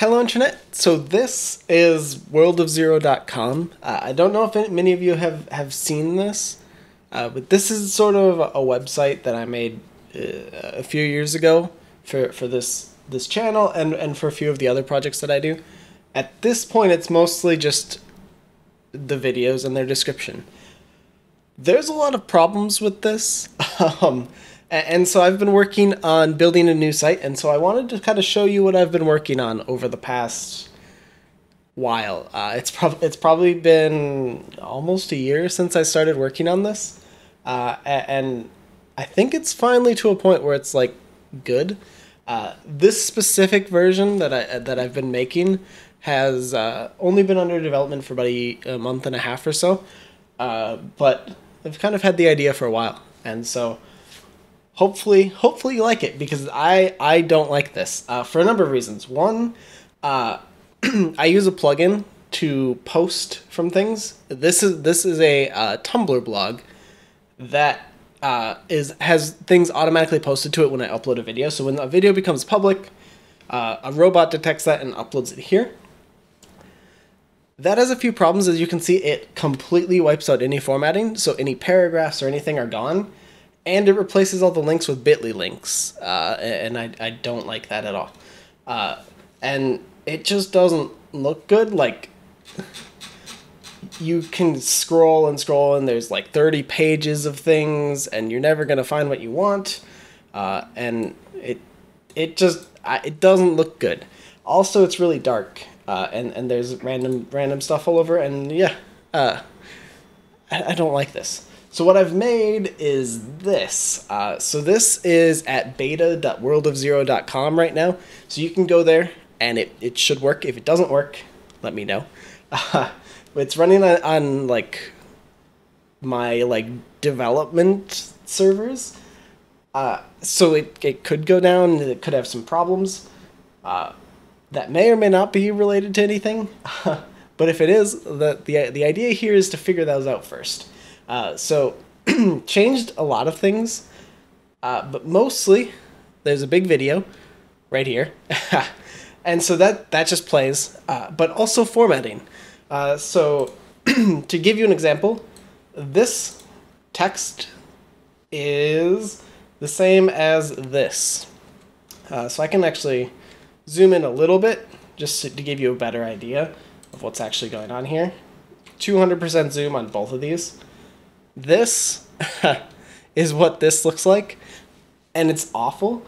Hello Internet, so this is worldofzero.com. I don't know if many of you have seen this, but this is sort of a website that I made a few years ago for this channel and for a few of the other projects that I do. At this point, it's mostly just the videos and their description. There's a lot of problems with this, and so I've been working on building a new site, and so I wanted to kind of show you what I've been working on over the past while. It's probably been almost a year since I started working on this, and I think it's finally to a point where it's like good. This specific version that I've been making has only been under development for about a month and a half or so, but I've kind of had the idea for a while, and so. Hopefully you like it, because I don't like this for a number of reasons. One, I use a plugin to post from things. This is a Tumblr blog that has things automatically posted to it when I upload a video. So when a video becomes public, a robot detects that and uploads it here. That has a few problems. As you can see, it completely wipes out any formatting, so any paragraphs or anything are gone. And it replaces all the links with bit.ly links, and I don't like that at all. And it just doesn't look good. Like, you can scroll and scroll, and there's like 30 pages of things, and you're never gonna find what you want. And it doesn't look good. Also, it's really dark, and there's random stuff all over, and yeah, I don't like this. So what I've made is this. So this is at beta.worldofzero.com right now. So you can go there, and it should work. If it doesn't work, let me know. It's running on like my development servers. So it could go down, and it could have some problems that may or may not be related to anything. But if it is, the idea here is to figure those out first. So changed a lot of things, but mostly there's a big video right here. And so that just plays, but also formatting. So to give you an example, this text is the same as this. So I can actually zoom in a little bit just to give you a better idea of what's actually going on here. 200% zoom on both of these. This is what this looks like, and it's awful.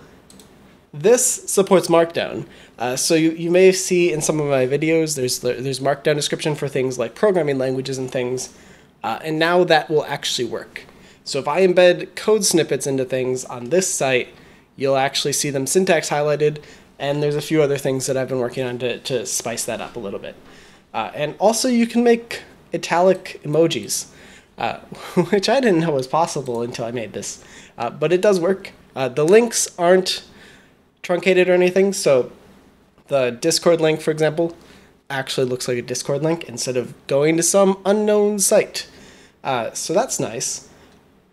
This supports Markdown, so you may see in some of my videos there's Markdown description for things like programming languages and things, and now that will actually work. So if I embed code snippets into things on this site, you'll actually see them syntax highlighted, and there's a few other things that I've been working on to spice that up a little bit. And also you can make italic emojis. Which I didn't know was possible until I made this, but it does work. The links aren't truncated or anything, so the Discord link, for example, actually looks like a Discord link instead of going to some unknown site. So that's nice.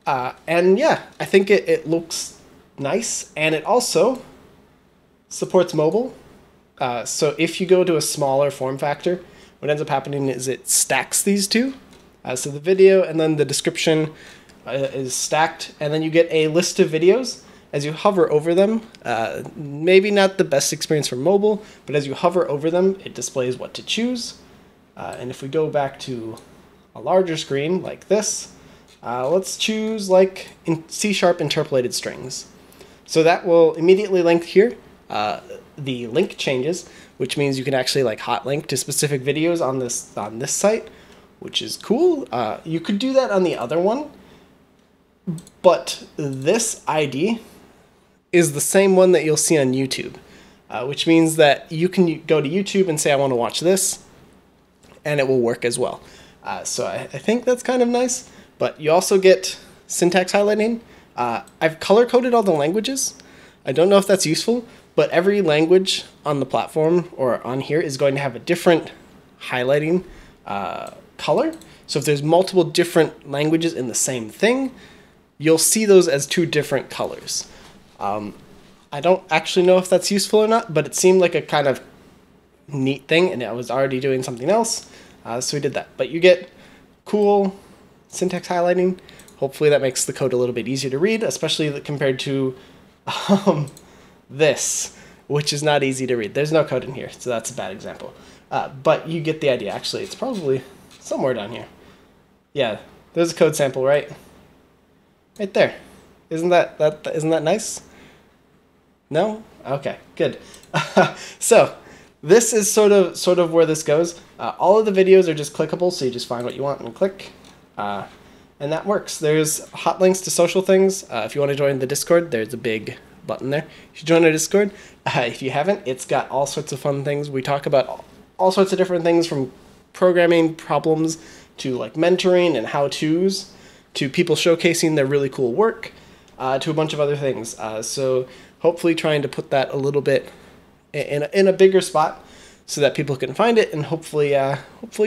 And yeah, I think it looks nice, and it also supports mobile. So if you go to a smaller form factor, what ends up happening is it stacks these two. So the video and then the description is stacked, and then you get a list of videos as you hover over them. Maybe not the best experience for mobile, but as you hover over them, it displays what to choose. And if we go back to a larger screen like this, let's choose like in C# interpolated strings. So that will immediately link here. The link changes, which means you can actually like hot link to specific videos on this site, which is cool. You could do that on the other one, but this ID is the same one that you'll see on YouTube, which means that you can go to YouTube and say, I want to watch this, and it will work as well. So I think that's kind of nice, but you also get syntax highlighting. I've color-coded all the languages. I don't know if that's useful, but every language on the platform or on here is going to have a different highlighting color. So if there's multiple different languages in the same thing, you'll see those as two different colors. I don't actually know if that's useful or not, but it seemed like a kind of neat thing, and I was already doing something else, so we did that. But you get cool syntax highlighting. Hopefully that makes the code a little bit easier to read, especially compared to this, which is not easy to read. There's no code in here, so that's a bad example. But you get the idea. Actually, it's probably somewhere down here. Yeah, there's a code sample, right? Right there. Isn't that nice? No? Okay, good. So this is sort of where this goes. All of the videos are just clickable, so you just find what you want and click. And that works. There's hot links to social things. If you want to join the Discord, there's a big button there. You should join our Discord. If you haven't, it's got all sorts of fun things. We talk about all sorts of different things, from programming problems to like mentoring and how-tos, to people showcasing their really cool work, to a bunch of other things. So hopefully trying to put that a little bit in a bigger spot so that people can find it and hopefully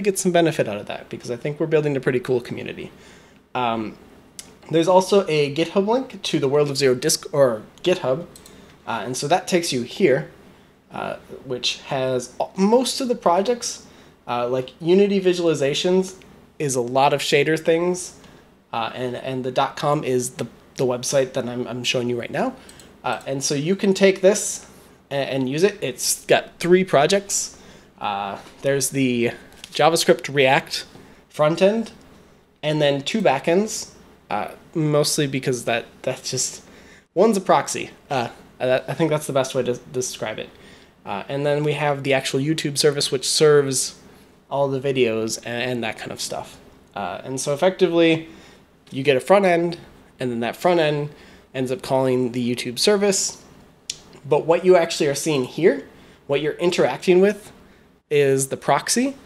get some benefit out of that, because I think we're building a pretty cool community. There's also a GitHub link to the World of Zero GitHub, and so that takes you here, which has most of the projects. Like Unity Visualizations is a lot of shader things, and the .com is the website that I'm showing you right now. And so you can take this and use it. It's got 3 projects. There's the JavaScript React front end, and then 2 backends, mostly because that's just, one's a proxy. I think that's the best way to describe it. And then we have the actual YouTube service, which serves all the videos and that kind of stuff. And so effectively, you get a front end, and then that front end ends up calling the YouTube service. But what you actually are seeing here, what you're interacting with, is the proxy,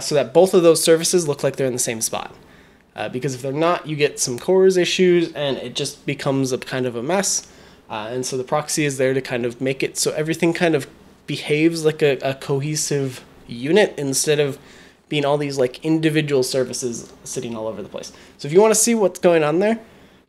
so that both of those services look like they're in the same spot. Because if they're not, you get some CORS issues, and it just becomes a kind of a mess. And so the proxy is there to kind of make it so everything kind of behaves like a cohesive unit, instead of being all these like individual services sitting all over the place. So if you want to see what's going on there,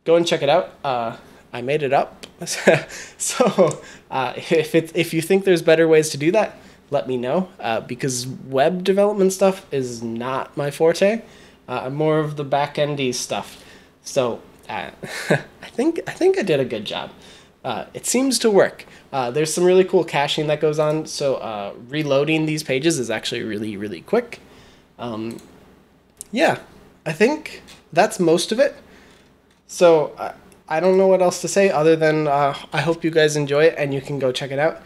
go and check it out. I made it up. So if you think there's better ways to do that, let me know, because web development stuff is not my forte. I'm more of the back-endy stuff. So I think I did a good job. It seems to work. There's some really cool caching that goes on, so reloading these pages is actually really, really quick. Yeah, I think that's most of it. So I don't know what else to say other than I hope you guys enjoy it and you can go check it out.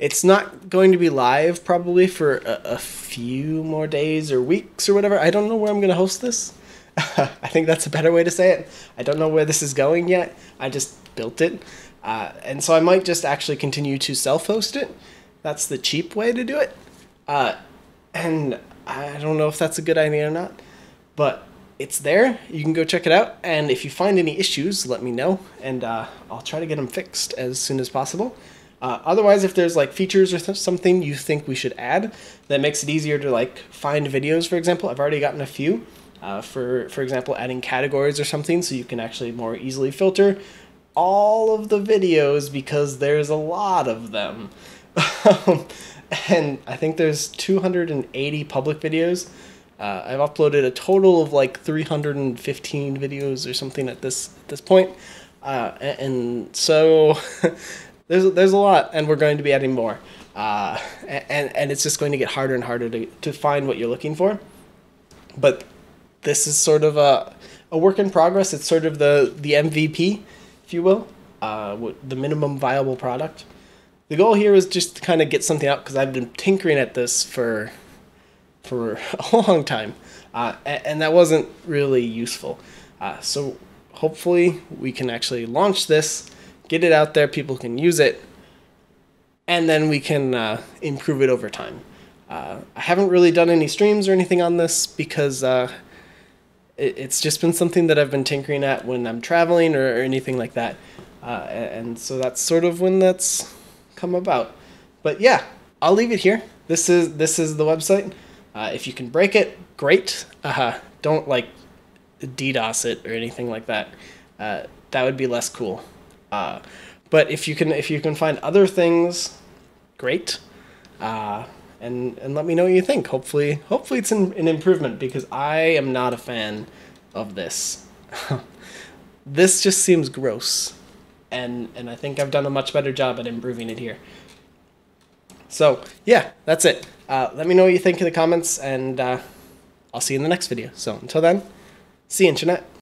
It's not going to be live probably for a few more days or weeks or whatever. I don't know where I'm going to host this. I think that's a better way to say it. I don't know where this is going yet. I just built it. And so I might just actually continue to self-host it. That's the cheap way to do it. And I don't know if that's a good idea or not, but it's there. You can go check it out. And if you find any issues, let me know, and I'll try to get them fixed as soon as possible. Otherwise, if there's like features or something you think we should add that makes it easier to like find videos, for example, I've already gotten a few. For example, adding categories or something so you can actually more easily filter all of the videos, because there's a lot of them. And I think there's 280 public videos. I've uploaded a total of like 315 videos or something at this point. And so there's a lot, and we're going to be adding more. And it's just going to get harder and harder to find what you're looking for. But this is sort of a work in progress. It's sort of the MVP, if you will, the minimum viable product. The goal here is just to kind of get something out, because I've been tinkering at this for a long time, and that wasn't really useful. So hopefully we can actually launch this, get it out there, people can use it, and then we can improve it over time. I haven't really done any streams or anything on this, because it's just been something that I've been tinkering at when I'm traveling or anything like that. And so that's sort of when that's come about. But yeah, I'll leave it here. This is the website. If you can break it, great. Don't like DDoS it or anything like that. That would be less cool. But if you can find other things, great. And let me know what you think. Hopefully it's an improvement, because I am not a fan of this. This just seems gross, and I think I've done a much better job at improving it here. So yeah, that's it. Let me know what you think in the comments, and I'll see you in the next video. So until then, see you, internet.